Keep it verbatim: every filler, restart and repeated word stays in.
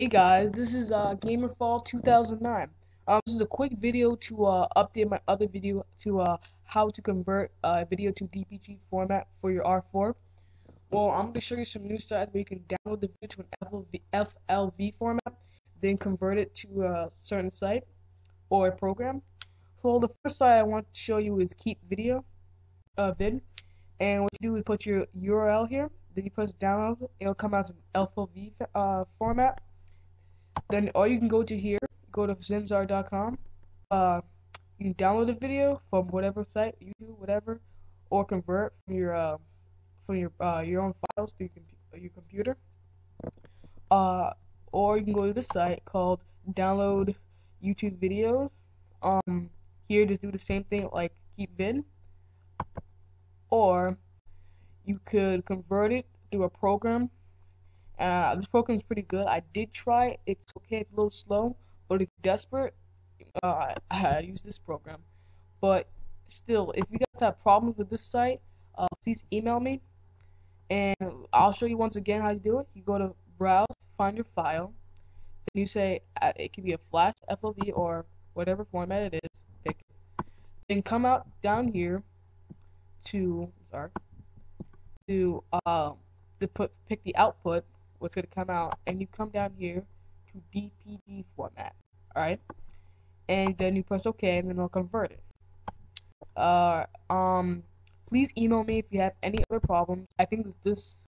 Hey guys, this is uh, gamerfall two thousand nine. Um, this is a quick video to uh, update my other video to uh, how to convert a uh, video to D P G format for your R four. Well, I'm going to show you some new sites where you can download the video to an F L V format, then convert it to a certain site or a program. So the first site I want to show you is Keep Video, uh, vid. And what you do is put your U R L here, then you press download, it'll come out as an F L V uh, format. Then all you can go to here, go to zamzar dot com. Uh, you can download a video from whatever site you do, whatever, or convert from your uh, from your uh, your own files to your, com your computer. Uh, or you can go to this site called Download YouTube Videos. Um, here just do the same thing like KeepVid, or you could convert it through a program. Uh, this program is pretty good. I did try it. It's okay. It's a little slow, but if you're desperate, uh, I use this program. But still, if you guys have problems with this site, uh, please email me, and I'll show you once again how to do it. You go to browse, find your file, then you say uh, it could be a Flash, F L V, or whatever format it is. Pick it. Then come out down here to sorry to uh, to put pick the output. What's going to come out, and you come down here to D P G format, alright, and then you press OK, and then it'll convert it. Uh, um, please email me if you have any other problems. I think this